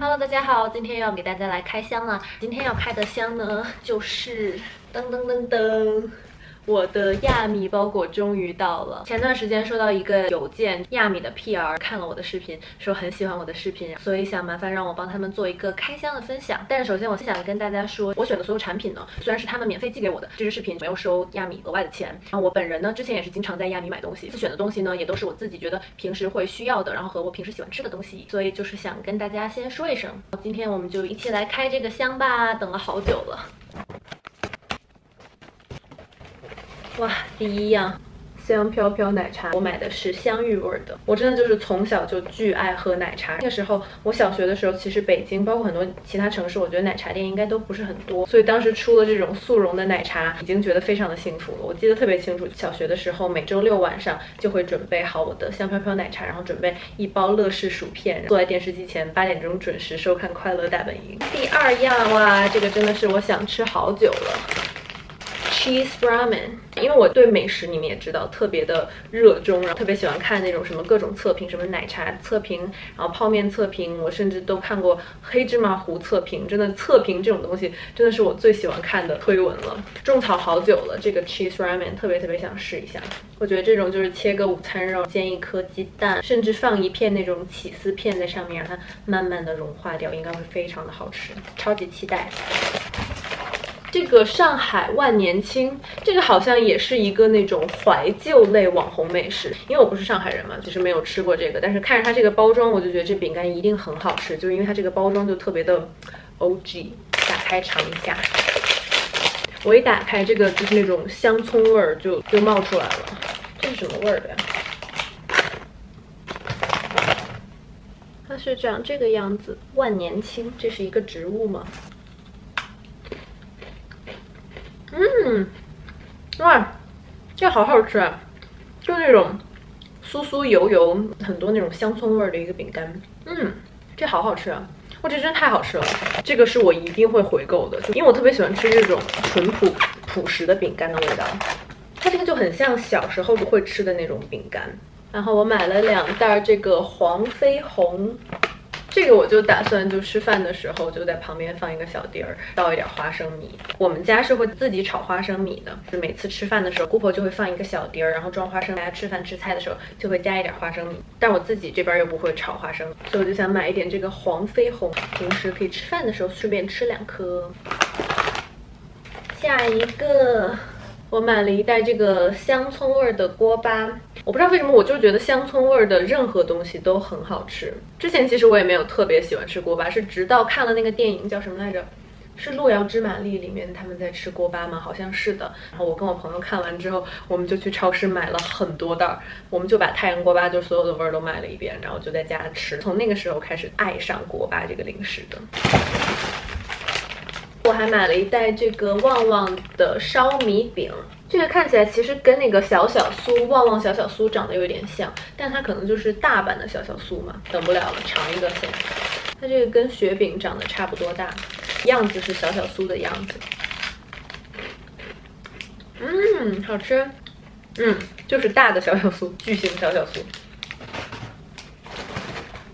Hello， 大家好，今天要给大家来开箱了。今天要开的箱呢，就是噔噔噔噔。 我的亚米包裹终于到了。前段时间收到一个邮件，亚米的 PR 看了我的视频，说很喜欢我的视频，所以想麻烦让我帮他们做一个开箱的分享。但是首先我想跟大家说，我选的所有产品呢，虽然是他们免费寄给我的，这支视频没有收亚米额外的钱。然后我本人呢，之前也是经常在亚米买东西，自选的东西呢，也都是我自己觉得平时会需要的，然后和我平时喜欢吃的东西，所以就是想跟大家先说一声。今天我们就一起来开这个箱吧，等了好久了。 哇，第一样，香飘飘奶茶，我买的是香芋味的。我真的就是从小就巨爱喝奶茶。那个时候，我小学的时候，其实北京包括很多其他城市，我觉得奶茶店应该都不是很多，所以当时出了这种速溶的奶茶，已经觉得非常的幸福了。我记得特别清楚，小学的时候每周六晚上就会准备好我的香飘飘奶茶，然后准备一包乐事薯片，坐在电视机前，8点钟准时收看《快乐大本营》。第二样哇，这个真的是我想吃好久了。 Cheese Ramen， 因为我对美食你们也知道特别的热衷，然后特别喜欢看那种什么各种测评，什么奶茶测评，然后泡面测评，我甚至都看过黑芝麻糊测评。真的测评这种东西真的是我最喜欢看的推文了，种草好久了。这个 Cheese Ramen 特别想试一下。我觉得这种就是切个午餐肉，煎一颗鸡蛋，甚至放一片那种起司片在上面，让它慢慢的融化掉，应该会非常的好吃，超级期待。 这个上海万年青，这个好像也是一个那种怀旧类网红美食。因为我不是上海人嘛，就是没有吃过这个，但是看着它这个包装，我就觉得这饼干一定很好吃，就是因为它这个包装就特别的 OG。打开尝一下，我一打开这个就是那种香葱味儿就冒出来了，这是什么味儿的呀？它是长这个样子，万年青，这是一个植物吗？ 嗯，哇，这好好吃啊！就那种酥酥油油，很多那种香葱味的一个饼干。嗯，这好好吃啊！哇，这真太好吃了！这个是我一定会回购的，因为我特别喜欢吃这种淳朴实的饼干的味道。它这个就很像小时候会吃的那种饼干。然后我买了2袋这个黄飞鸿。 这个我就打算就吃饭的时候就在旁边放一个小碟儿，倒一点花生米。我们家是会自己炒花生米的，就每次吃饭的时候，姑婆就会放一个小碟儿，然后装花生。大家吃饭吃菜的时候就会加一点花生米。但我自己这边又不会炒花生，所以我就想买一点这个黄飞鸿，平时可以吃饭的时候顺便吃2颗。下一个。 我买了1袋这个香葱味的锅巴，我不知道为什么，我就觉得香葱味的任何东西都很好吃。之前其实我也没有特别喜欢吃锅巴，是直到看了那个电影叫什么来着？ 是《路遥知马力》里面他们在吃锅巴吗？好像是的。然后我跟我朋友看完之后，我们就去超市买了很多袋，我们就把太阳锅巴就所有的味儿都买了一遍，然后就在家吃。从那个时候开始爱上锅巴这个零食的。 我还买了1袋这个旺旺的烧米饼，这个看起来其实跟那个小小酥旺旺小小酥长得有点像，但它可能就是大版的小小酥嘛。等不了了，尝一个先。它这个跟雪饼长得差不多大，样子是小小酥的样子。嗯，好吃。嗯，就是大的小小酥，巨型小小酥。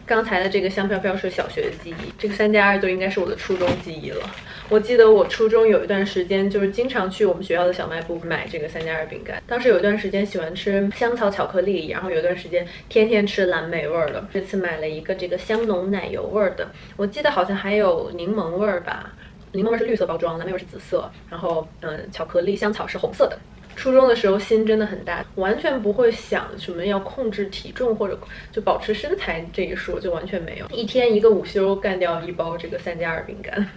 刚才的这个香飘飘是小学的记忆，这个3加2就应该是我的初中记忆了。我记得我初中有一段时间，就是经常去我们学校的小卖部买这个3加2饼干。当时有一段时间喜欢吃香草巧克力，然后有一段时间天天吃蓝莓味的。这次买了一个这个香浓奶油味的，我记得好像还有柠檬味吧，柠檬味是绿色包装，蓝莓味是紫色，然后巧克力香草是红色的。 初中的时候心真的很大，完全不会想什么要控制体重或者就保持身材这一说，就完全没有。一天一个午休干掉1包这个3加2饼干。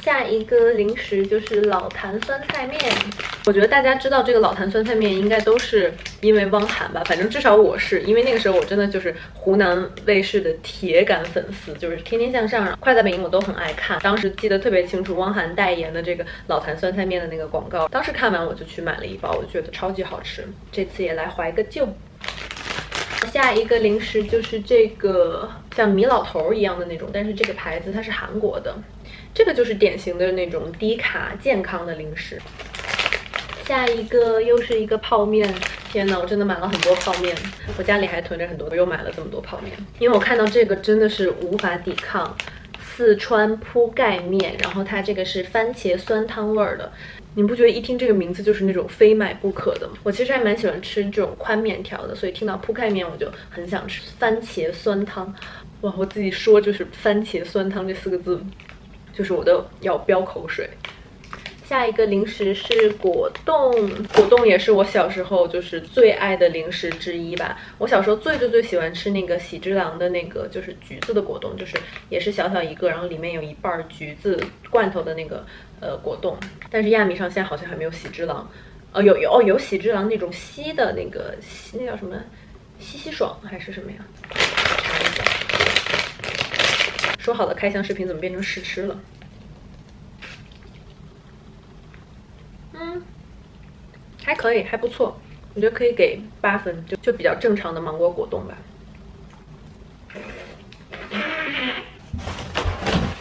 下一个零食就是老坛酸菜面，我觉得大家知道这个老坛酸菜面应该都是因为汪涵吧，反正至少我是因为那个时候我真的就是湖南卫视的铁杆粉丝，就是《天天向上》、《快乐大本营》我都很爱看。当时记得特别清楚，汪涵代言的这个老坛酸菜面的那个广告，当时看完我就去买了1包，我觉得超级好吃。这次也来怀个旧。 下一个零食就是这个像米老头一样的那种，但是这个牌子它是韩国的，这个就是典型的那种低卡健康的零食。下一个又是一个泡面，天哪，我真的买了很多泡面，我家里还囤着很多，我又买了这么多泡面，因为我看到这个真的是无法抵抗。四川铺盖面，然后它这个是番茄酸汤味儿的。 你不觉得一听这个名字就是那种非买不可的吗？我其实还蛮喜欢吃这种宽面条的，所以听到铺盖面我就很想吃番茄酸汤。哇，我自己说就是番茄酸汤这四个字，就是我都要飙口水。下一个零食是果冻，果冻也是我小时候就是最爱的零食之一吧。我小时候最喜欢吃那个喜之郎的那个就是橘子的果冻，就是也是小小一个，然后里面有一半橘子罐头的那个。 果冻，但是亚米上现在好像还没有喜之郎，有喜之郎那种稀的那个，那叫什么？稀爽还是什么呀？查一下。说好的开箱视频怎么变成试吃了？嗯，还可以，还不错，我觉得可以给8分，就比较正常的芒果果冻吧。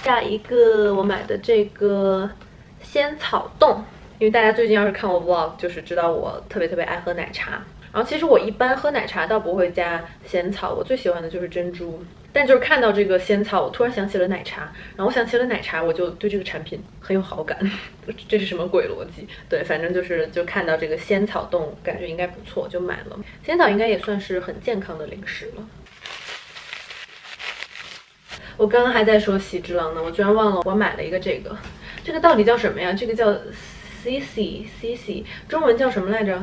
下一个我买的这个仙草冻，因为大家最近要是看我 vlog， 就是知道我特别爱喝奶茶。然后其实我一般喝奶茶倒不会加仙草，我最喜欢的就是珍珠。但就是看到这个仙草，我突然想起了奶茶，然后我想起了奶茶，我就对这个产品很有好感。这是什么鬼逻辑？对，反正就看到这个仙草冻，感觉应该不错，就买了。仙草应该也算是很健康的零食了。 我刚刚还在说喜之郎呢，我居然忘了我买了一个这个到底叫什么呀？这个叫 CC， 中文叫什么来着？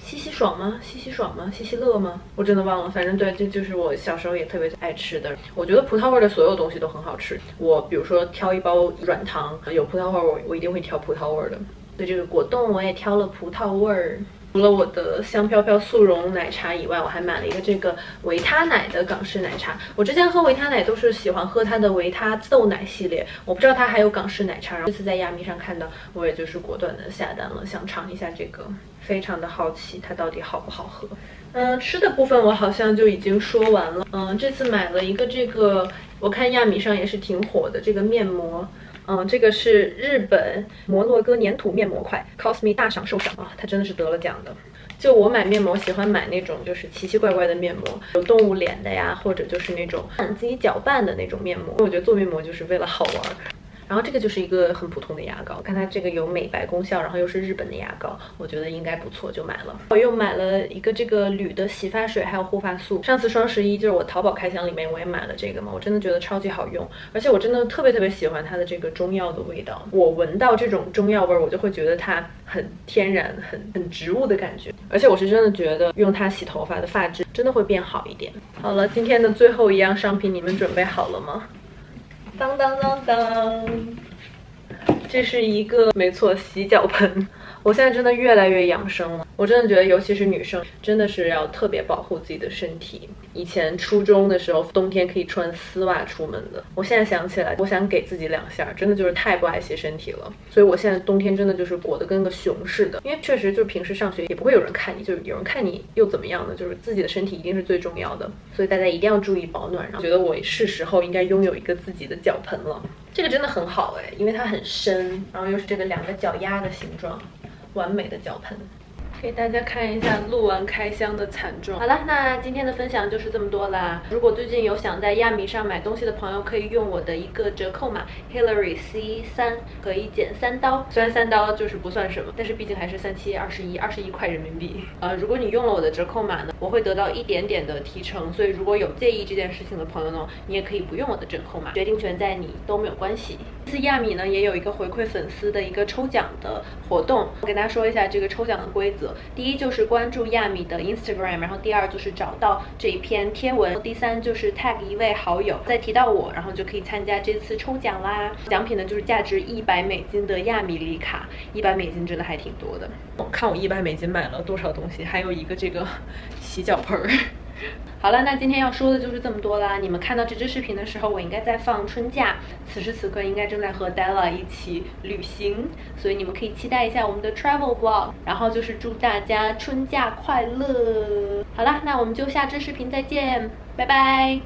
西爽吗？西爽吗？西乐吗？我真的忘了，反正对，这就是我小时候也特别爱吃的。我觉得葡萄味的所有东西都很好吃。我比如说挑一包软糖，有葡萄味，我一定会挑葡萄味的。对，这个果冻我也挑了葡萄味儿。 除了我的香飘飘速溶奶茶以外，我还买了一个这个维他奶的港式奶茶。我之前喝维他奶都是喜欢喝它的维他豆奶系列，我不知道它还有港式奶茶。然后这次在亚米上看到，我也就是果断的下单了，想尝一下这个，非常的好奇它到底好不好喝。吃的部分我好像就已经说完了。这次买了一个这个，我看亚米上也是挺火的这个面膜。 这个是日本摩洛哥粘土面膜块 ，cosme 大赏受赏啊，它真的是得了奖的。就我买面膜喜欢买那种就是奇奇怪怪的面膜，有动物脸的呀，或者就是那种自己搅拌的那种面膜。我觉得做面膜就是为了好玩。然后这个就是一个很普通的牙膏，看它这个有美白功效，然后又是日本的牙膏，我觉得应该不错，就买了。我又买了一个这个铝的洗发水，还有护发素。上次双11就是我淘宝开箱里面我也买了这个嘛，我真的觉得超级好用，而且我真的特别喜欢它的这个中药的味道。我闻到这种中药味，我就会觉得它很天然、很植物的感觉。而且我是真的觉得用它洗头发的发质真的会变好一点。好了，今天的最后一样商品，你们准备好了吗？ 当当当当，这是一个没错洗脚盆。我现在真的越来越养生了，我真的觉得，尤其是女生，真的是要特别保护自己的身体。以前初中的时候，冬天可以穿丝袜出门的，我现在想起来，我想给自己2下，真的就是太不爱惜身体了。所以我现在冬天真的就是裹得跟个熊似的，因为确实就是平时上学也不会有人看你，就是有人看你又怎么样呢？就是自己的身体一定是最重要的，所以大家一定要注意保暖。然后觉得我是时候应该拥有一个自己的脚盆了，这个真的很好哎，因为它很深，然后又是这个2个脚丫的形状。 完美的脚盆，给大家看一下录完开箱的惨状。好了，那今天的分享就是这么多啦。如果最近有想在亚米上买东西的朋友，可以用我的一个折扣码 Hillary C3， 可以减3刀。虽然3刀就是不算什么，但是毕竟还是21块人民币。如果你用了我的折扣码呢，我会得到一点点的提成。所以如果有介意这件事情的朋友呢，你也可以不用我的折扣码，决定权在你都没有关系。 这次亚米呢也有一个回馈粉丝的一个抽奖的活动，我给大家说一下这个抽奖的规则。第1就是关注亚米的 Instagram， 然后第2就是找到这一篇贴文，第3就是 tag 1位好友，再提到我，然后就可以参加这次抽奖啦。奖品呢就是价值$100的亚米礼卡，$100真的还挺多的。看我$100买了多少东西，还有一个这个洗脚盆儿。 好了，那今天要说的就是这么多啦。你们看到这支视频的时候，我应该在放春假，此时此刻应该正在和 Della 一起旅行，所以你们可以期待一下我们的 travel vlog。然后就是祝大家春假快乐。好啦，那我们就下支视频再见，拜拜。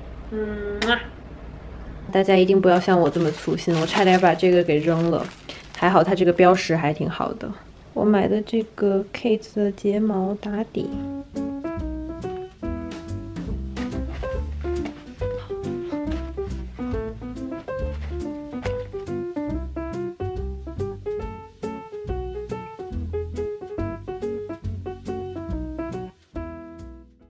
大家一定不要像我这么粗心，我差点把这个给扔了，还好它这个标识还挺好的。我买的这个 Kate 的睫毛打底。